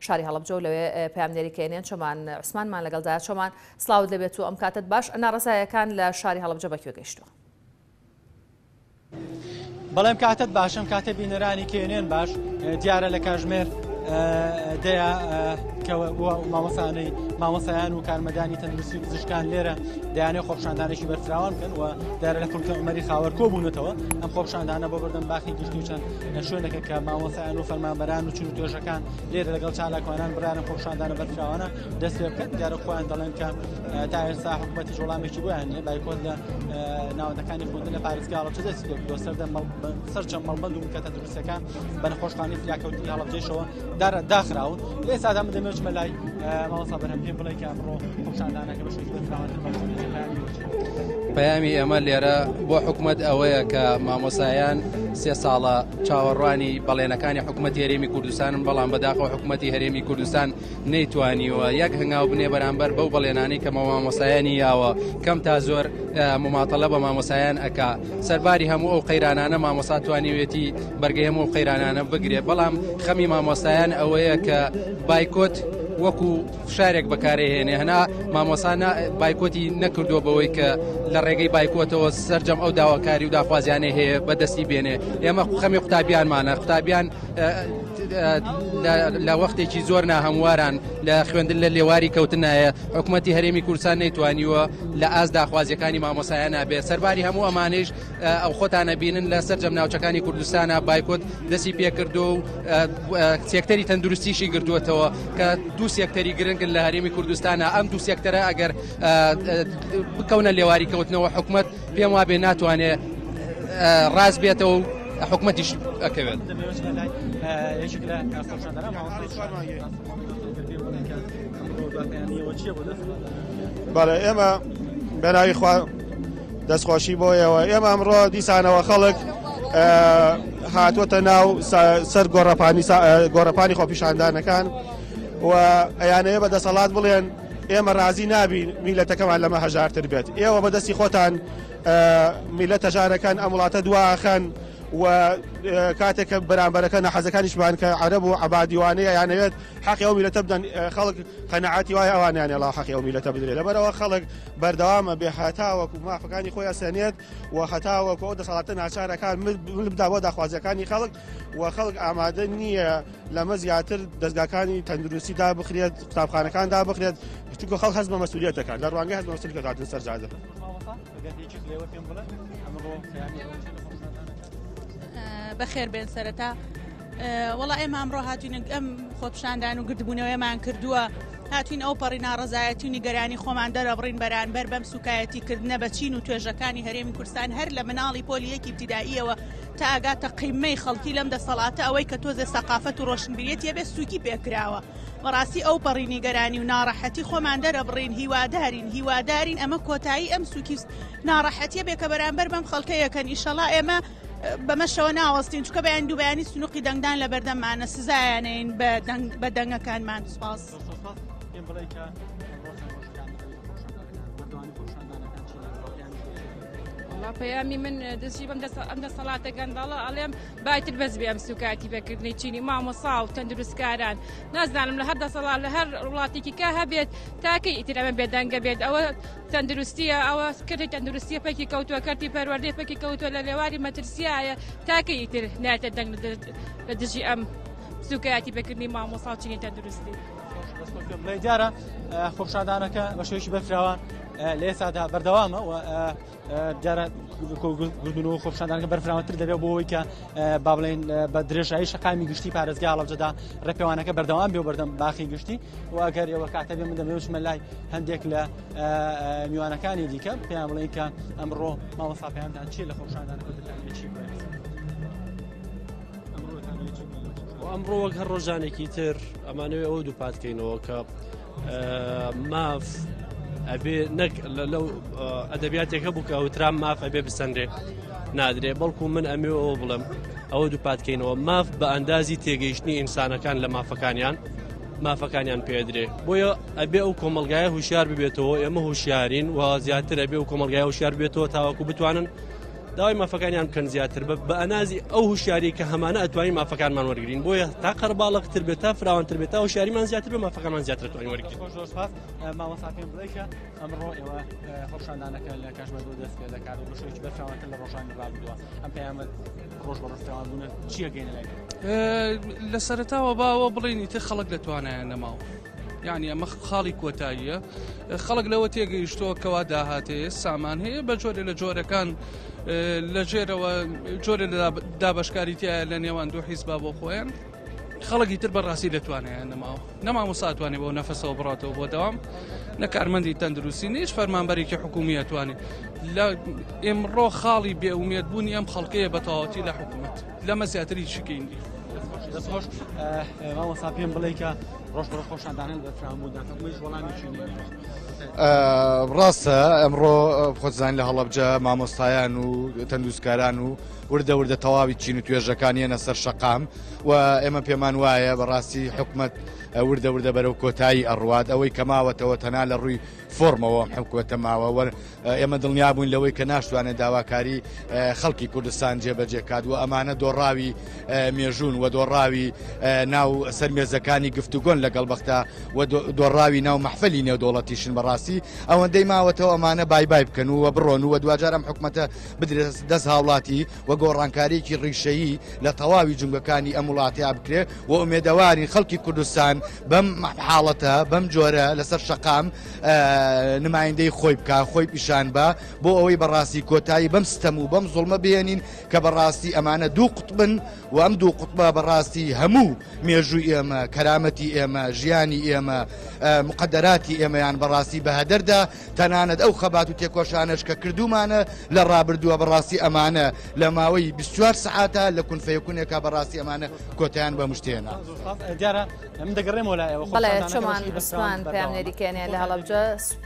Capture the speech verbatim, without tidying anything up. شاری هەڵب جو لەوێ پامنێریکەێنیان چۆمان عوسمانمان لەگەڵدایە چۆمان سلااوت لەبێت و ئەم کاتت باش ناڕزایەکان لە شاری هەڵبجە بەکوێ گەیشتووە. بەڵێم کاتت باشم کاتە بینەرانی کێنێن باش دیارە لە کاژمێر دەیە مامەسانەی مامەسایان و کارمەدانی تەندروستی پزیشکان لێرە دەیانێ خۆپشاندانێکی بەرفراوان بکەن و دیارە لە کوردکە عومەری خاوەرکۆ بوونەتەوە ئەم خۆپشاندانە بۆ بەردەم باخی گشتی و چەند شوێنەکە کە مامۆسایان و فەرمانبەران و چین و توێژەکان لێرە لەگەڵ چالاکوانان برارە خۆپشاندانە بەرفراوانە دەست پێ بکەن دیارە خۆیان دەڵێن کە تا ئێستا حکومەتی وەڵامێکی بۆیان هەیە بایکۆت لە ناوەندەکانی خوێندن لە پارێزگاڵەبجە دەستی پێ بکردووە سەرچەم مەڵبەند و بنکە تەندروستیەکان بە نەخۆشخانەی فریاکەوتنی هەڵەبجەشەوە داخراون لێستا دەمە دەمێت مەلای مامۆسا بەرهەم پێم بڵێ کە ئەمڕۆ خۆپشاندانەکە بە شێوەی بەرفراوانە پەیامی ئەمە لێرە بۆ حکومەت ئەوەیە کە مامۆسایان سێ ساڵە چاوەڕوانی بەڵێنەکانی حکوومەتی هەرێمی کوردستانن بەڵام بەداخەوە حکوومەتی هەرێمی کوردستان نەیتوانیوە یەک هەنگاو بنێ بەرامبەر بەو بەڵێنانەی کە مامۆسایانی یاوە کەم تا زۆر مماتەڵە بە مامۆسایان ئەکا سەرباری هەموو ئەو قەیرانانە مامۆسا توانیوێتی بەرگەی هەموو قەیرانانە بگرێت بەڵام خەمی مامۆسایان ئەوەیە کە بایکۆت وەکو فشارێک بەکارهێنێ هەنا مامۆسانە بایکۆتی نەکردووە بەوەی کە لە ڕێگەی بایکۆتەوە سەررجەم ئەو داواکاری و دافوازیانە هەیە بەدەستی بێنێ ئێمە خەمی قوتابیانمانە قوتابیان لە وەختێکی زۆر ناهەمواران لە خوێندن لە لێواری کەوتنایە حکوومەتی هەرێمی کوردستان نەیتوانیوە لە ئازدا خوازیەکانی مامۆسایان نابێت سەرباری هەموو ئەمانەش ئەو خۆتانە بینن لە سەررجەم ناوچەکانی کوردستانە بایکۆت دەستی پێکردو و سێکتەری تەندروستیشی گردووەتەوە کە دوو سێکتەری گرنگن لە هەرێمی کوردستانە ئەم دوو سێکتەرە ئەگەر بکەونە لێواری کەوتنەوە حکوومەت پێم وابێ ناتوانێت ڕاز بێتەوە و حکوومەتیش ئەکەوێت. بەڵێ ئێمە بەناوی خوا دەستخۆشی بۆیەوە ئێمە ئەمڕۆ دیسانەوە خەڵک هاتووەتە ناو سەر گۆڕەپانی خۆپیشاندانەکان و ئەیانەیە بە دەسەڵات بڵێن ئێمە ڕازی نابین میلەتەکەمان لەمە هەژارتر بێت ئێوە بەدەستی خۆتان میلەت هەژارەکان ئەم وڵاتە دواخەن و کاتێککە بەرامبەرەکە نەحەزەکانیشمان کە عەرەب و عەبادیوانەیە یانەوێت حەقی ئەو میلەتە بدەن خەڵک قەنەعاتی وایە ئەوانیان لەڵا حەقی ئەو میلەتە بدرێت لەبەرەوە خەڵک بەردەوامە بێ هەتا وەکو مافەکانی خۆی ئەسێنێت و هەتا وەکو ئەو دەسەڵاتە ناچارەکان بدا بۆ داخوازیەکانی خەڵک و خەڵک ئامادە نییە لەمە زیاتر دەستگاکانی تەندروستیدا بخرێت قوتابخانەکاندا بخرێت چونکە خەڵک هەز بە مەسوولیەتەکەن لە ڕوانگەی هەز بە مەسوولیەتەکە هاتن سەرجادە. بەخێر بێن سەرەتا وەڵا ئێمە ئەمڕۆ هاتوین ئەم خۆپشاندان و گردبوونەوەیمان کردووە هاتوین ئەو پەڕی ناڕەزایەتی و نیگەرانی خۆمان دەرەبڕین بەرانبەر بەم سوکایەتیکردنە بە چین و توێژەکانی هەرێمی کوردستان هەر لە مناڵی پۆلی یەکی ئیبتیداییەوە تا ئاگاتە قیمەی خەڵکی لەم دەسەڵاتە ئەوەی کە تۆزێ سەقافەت و ڕۆشنبیرێت یەبێ سوکی پێکراوە بەڕاستی ئەو پەڕی نیگەرانی و ناڕەحەتی خۆمان دەرەبڕین هیوادارین هیوادارین ئەمە کۆتایی ئەم سوکی ناڕەحەتیە بێ کە بەرانبەر بەم خەڵکەیەکەن ئینشەڵا ئێمە بەمەشەوە ناوەستین چکە بەیان دوو بەیانی سنووقی دەنگدان لە بەردەممانە سزایانین بە دەنگەکانمان سپاس. پەیامی من دەستی بەم ئەم دەسەڵاتە گەنداڵە ئەڵێم باتر بەس بێ ئەم سوکاتی بەکردنی چینی مامۆسا و تەندروستکاران نازانم لە هەر دەسەڵات لە هەر وڵاتێکی کە هەبێت تاکەی ئیترەمە بێدەنگە بێت ئەوە تەندروستیە ئەوە کردی تەندروستیە پێکی کەوتووە کردی پەروەردەی پێکی کەوتووە لە لێواری مەترسیایە تاکەی ئیتر نایەتە دەنگ لە دژی ئەم سوکاتی بەکردنی مامۆسا و چینی تەندروستی. جارە خۆپشاندانەکە بە شێوەیەکی بەرفراوان لێسادا بەردەوامە و جارە گردون و خۆپشاندانەکە بەرفراوانتر دەبێت بۆەوەی کە با بڵێن بە درێژایی شەقامی گشتی پارێزگای هەڵەبجەدا ڕێپێوانەکە بەردەوام بێ و بەردەم باخی گشتی و ئەگەر ئێوە کاتە بێ من دەمەوێت مەلای هەندێک لە میوانەکانی دیکە پێیان بڵێن کە ئەمڕۆ مامۆسا پێیانتان چی لە خۆپشاندانەکە دەتانەوێت چی بڵێن. ئەمڕۆ وەک هەر ڕۆژانێکی تر ئەمانەوێ ئەوە دوو پاتکەینەوە کە ماف ئەبێ نەک لەو ئەدەبیاتێکە بووکە ئەوترام ماف ئەبێ بسەندێ نادرێ بەڵکو من ئەمێ ئەوە بڵم ئەوە دوو پاتکەینەوە ماف بە ئەندازی تێگەیشتنی ئینسانەکان لە مافەکانیان مافەکانیان پێدرێ بۆیە ئەبێ ئەو کۆمەلگایە هوشیار ببێتەوە ئێمە هوشیارین و زیاتر ئەبێ و کۆمەلگایە هوشیار بێتەوە تاواکو بتوانن داوای مافەکانیان بکەن زیاتر بە ئەنازی ئەو هوشیاری کە هەمانە ئەتوانین مافەکانمان وەرگرین، بۆیە تا قەرەباڵغتر بێت تا فراوانتر بێت تا هوشیاریمان زیاتر بێت مافەکانمان زیاتر ئەتوانین وەرگرین. مامۆستاکەم بڵێکە ئەمڕۆ ئێوە خۆشاندانەکە لە کاتژمێر دەستپێ لە کار و بەشێکی بەرفراوانتر لە ڕۆژانی ڕابردووە، ئەم پەیامەت ڕۆژ بە ڕۆژ فراوانبوونە چی ئەگەینە لای لە سەرەتاوە باوە بڵێنی تێ خەڵک دەتوانایە نەماوە. يعني أما خالي كوتاية خلق لو تيجي يشتوى كوادا هاتي سامان هي بجوري لجوري كان لجيرة وجوري لدابشكاري تيا لنيوان دو حزب أبو خوين خلق يتربى الراسي لتواني نماو نما مساعتواني بو نفسه وبراته وبدوام نكار مندي تندروسينيش فرمان بريكي حكومية تواني لا امرو خالي بأومية بوني أم خلقية بطاوتي لحكومة لما زياتري شكيني دست خوش ما وصابیم بله که روش برای خوش اندانه در فرام بودن تقویش ولامی چینی راسته امرو خود زنی لحالا بجا ما مستایان و تندوسکاران و ورده ورده توابی چینی توی جکانی نصر شقام و اما پیمان وایه براسی حکمت ورده ورده برو کوتای ارواد اوی کماوت و تنال روی فرم و حکومت ما و اما دنیابون لوی کناشت و آن داواکاری خالقی کردستان جبهه کاد و امانه دوراوی میجون و دوراوی ناو سرمی زکانی گفتگون لگل بخته و دوراوی ناو محفلی ناو دولتیشن براسی آن دیما و تو امانه بای بای بکنو و برونو و دواجرم حکمت بدر دز هاولاتی و گورانکاری کی ریشهی لطواوی جنگکانی املاتی عبکری و امیدواری خالقی کردستان بم حالته بم جوره لسر شقام نمایندەی خۆی بکە خۆی پیشان بە بۆ ئەوەی بەڕاستی کۆتایی بەم ستەم و بەم زوڵمە بێنین کە بەڕاستی ئەمانە دوو قوتبن و ئەم دوو قوتبە بەڕاستی هەموو مێژووی ئێمە کەرامەتی ئێمە ژیانی ئێمە مقدەراتی ئێمەیان بەڕاستی بەهەدەردا تەنانەت ئەو خەبات و تێکۆشانەش کە کردومانە لە ڕابردووە بەڕاستی ئەمانە لە ماوەی بیست و چوار سعاتە لە کون فەیەکونێکا بەڕاستی ئەمانە کۆتیان بەم شتێنە دیارە ئەم دەگەڕێمەوە لایەوە بەڵێ چۆمان عوسمان پێیان نێریکێنێ لە هەڵەبجە